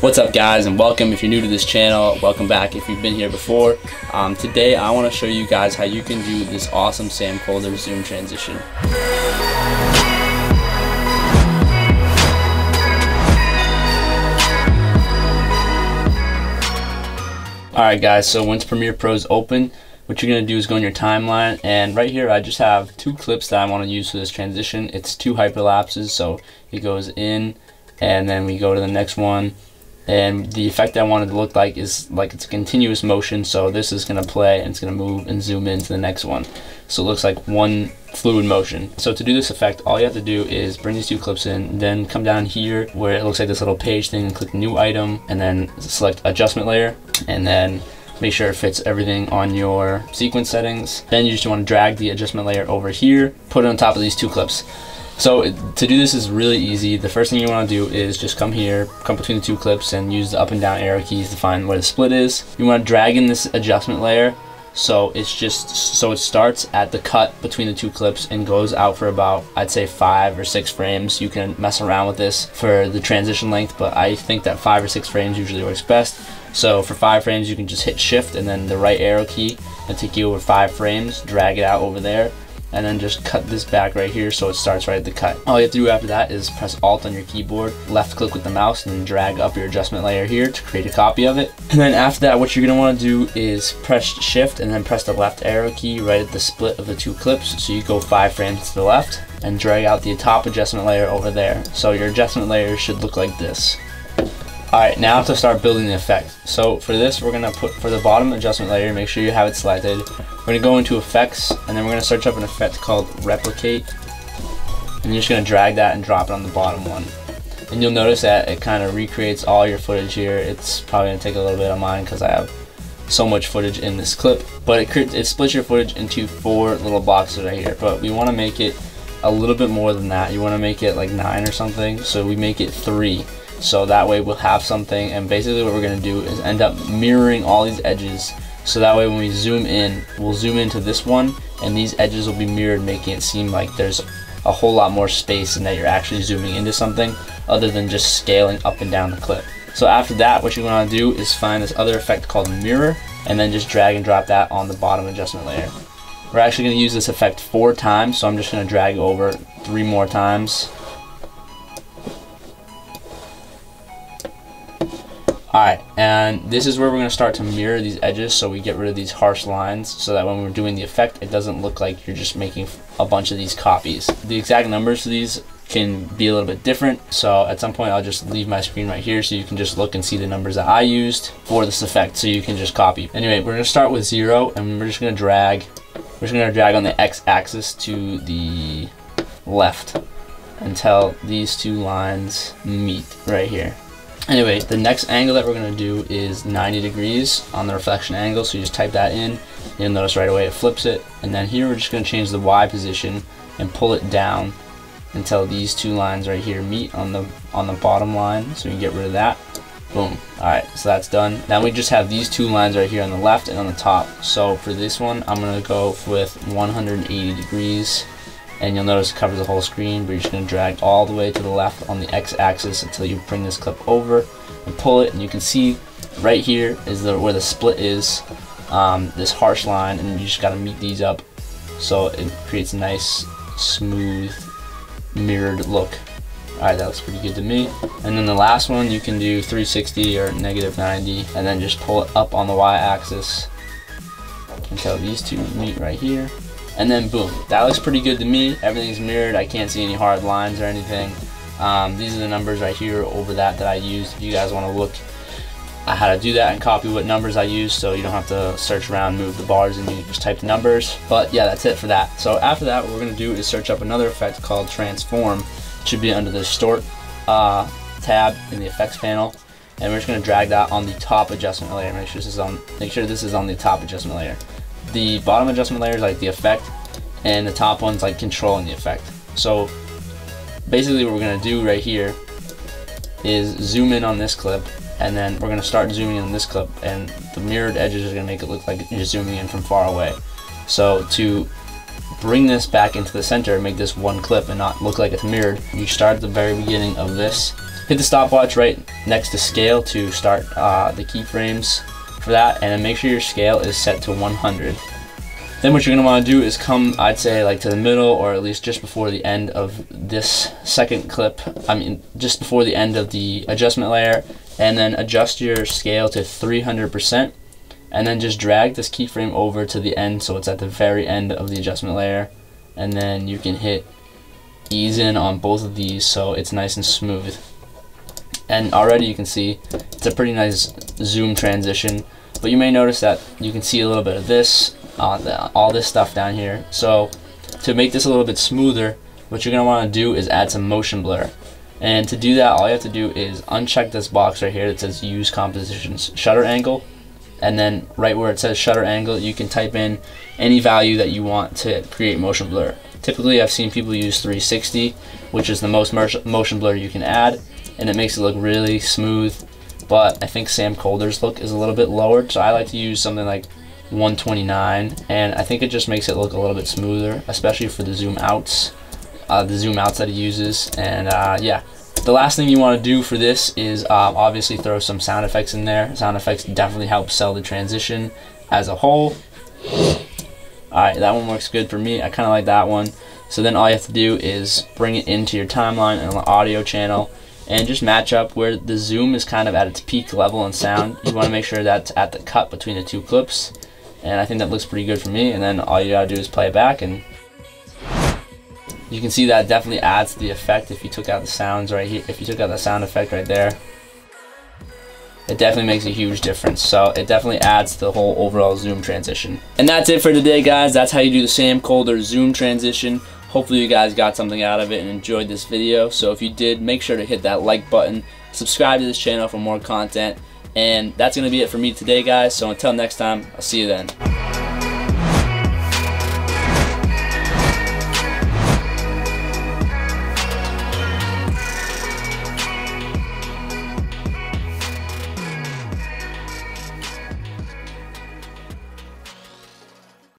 What's up, guys, and welcome. If you're new to this channel, welcome back. If you've been here before, today I want to show you guys how you can do this awesome Sam Kolder zoom transition. Alright guys, so once Premiere Pro is open, what you're going to do is go on your timeline, and right here I just have two clips that I want to use for this transition. It's two hyperlapses, so it goes in and then we go to the next one. And the effect I want it to look like is like it's a continuous motion, so this is going to play and it's going to move and zoom into the next one. So it looks like one fluid motion. So to do this effect, all you have to do is bring these two clips in, then come down here where it looks like this little page thing and click new item, and then select adjustment layer, and then make sure it fits everything on your sequence settings. Then you just want to drag the adjustment layer over here, put it on top of these two clips. So to do this is really easy. The first thing you want to do is just come here, come between the two clips, and use the up and down arrow keys to find where the split is. You want to drag in this adjustment layer, so it's just so it starts at the cut between the two clips and goes out for about, I'd say, 5 or 6 frames. You can mess around with this for the transition length, but I think that 5 or 6 frames usually works best. So for 5 frames, you can just hit shift and then the right arrow key and take you over 5 frames, drag it out over there, and then just cut this back right here so it starts right at the cut. All you have to do after that is press Alt on your keyboard, left click with the mouse, and then drag up your adjustment layer here to create a copy of it. And then after that, what you're going to want to do is press Shift and then press the left arrow key right at the split of the two clips, so you go 5 frames to the left, and drag out the top adjustment layer over there. So your adjustment layer should look like this. Alright, now to start building the effect. So for this, we're going to put, for the bottom adjustment layer, make sure you have it selected. We're going to go into effects, and then we're going to search up an effect called replicate. And you're just going to drag that and drop it on the bottom one. And you'll notice that it kind of recreates all your footage here. It's probably going to take a little bit of mine because I have so much footage in this clip. But it splits your footage into 4 little boxes right here. But we want to make it a little bit more than that. You want to make it like 9 or something. So we make it 3. So that way we'll have something, and basically what we're going to do is end up mirroring all these edges, so that way when we zoom in, we'll zoom into this one and these edges will be mirrored, making it seem like there's a whole lot more space and that you're actually zooming into something other than just scaling up and down the clip. So after that, what you want to do is find this other effect called mirror, and then just drag and drop that on the bottom adjustment layer. We're actually going to use this effect 4 times, so I'm just going to drag over 3 more times. Alright, and this is where we're going to start to mirror these edges, so we get rid of these harsh lines, so that when we're doing the effect, it doesn't look like you're just making a bunch of these copies. The exact numbers for these can be a little bit different, so at some point I'll just leave my screen right here so you can just look and see the numbers that I used for this effect, so you can just copy. Anyway, we're going to start with 0, and we're just going to drag. We're just going to drag on the x-axis to the left until these two lines meet right here. Anyway, the next angle that we're going to do is 90 degrees on the reflection angle, so you just type that in. You'll notice right away it flips it, and then here we're just going to change the Y position and pull it down until these two lines right here meet on the bottom line, so we can get rid of that. Boom. Alright, so that's done. Now we just have these two lines right here on the left and on the top. So for this one, I'm going to go with 180 degrees. And you'll notice it covers the whole screen, but you're just going to drag all the way to the left on the x-axis until you bring this clip over and pull it, and you can see right here is where the split is, this harsh line, and you just got to meet these up so it creates a nice smooth mirrored look. Alright, that looks pretty good to me. And then the last one, you can do 360 or -90, and then just pull it up on the y-axis until these two meet right here. And then boom, that looks pretty good to me. Everything's mirrored, I can't see any hard lines or anything. These are the numbers right here over that I used. If you guys want to look at how to do that and copy what numbers I used, so you don't have to search around, move the bars, and you just type the numbers. But yeah, that's it for that. So after that, what we're going to do is search up another effect called Transform. It should be under the Distort tab in the effects panel. And we're just going to drag that on the top adjustment layer. Make sure this is on the top adjustment layer. The bottom adjustment layer is like the effect, and the top one's like controlling the effect. So basically what we're going to do right here is zoom in on this clip, and then we're going to start zooming in on this clip, and the mirrored edges are going to make it look like you're zooming in from far away. So to bring this back into the center and make this one clip and not look like it's mirrored, you start at the very beginning of this Hit the stopwatch right next to scale to start the keyframes for that, and then make sure your scale is set to 100. Then what you're going to want to do is come, I'd say, like to the middle, or at least just before the end of this second clip, I mean just before the end of the adjustment layer, and then adjust your scale to 300%, and then just drag this keyframe over to the end so it's at the very end of the adjustment layer, and then you can hit ease in on both of these so it's nice and smooth. And already you can see it's a pretty nice zoom transition, but you may notice that you can see a little bit of this, all this stuff down here. So to make this a little bit smoother, what you're going to want to do is add some motion blur. And to do that, all you have to do is uncheck this box right here that says use composition's shutter angle, and then right where it says shutter angle you can type in any value that you want to create motion blur. Typically I've seen people use 360, which is the most motion blur you can add, and it makes it look really smooth, but I think Sam Kolder's look is a little bit lowered, so I like to use something like 129, and I think it just makes it look a little bit smoother, especially for the zoom outs that he uses. And yeah, the last thing you want to do for this is obviously throw some sound effects in there. Sound effects definitely help sell the transition as a whole. Alright, that one works good for me. I kind of like that one. So then all you have to do is bring it into your timeline and the audio channel, and just match up where the zoom is kind of at its peak level in sound. You want to make sure that's at the cut between the two clips, and I think that looks pretty good for me. And then all you gotta do is play it back, and you can see that definitely adds to the effect. If you took out the sounds right here, if you took out the sound effect right there, it definitely makes a huge difference. So it definitely adds to the whole overall zoom transition. And that's it for today, guys. That's how you do the Sam Kolder zoom transition. Hopefully you guys got something out of it and enjoyed this video. So if you did, make sure to hit that like button, subscribe to this channel for more content, and that's going to be it for me today, guys. So until next time, I'll see you then.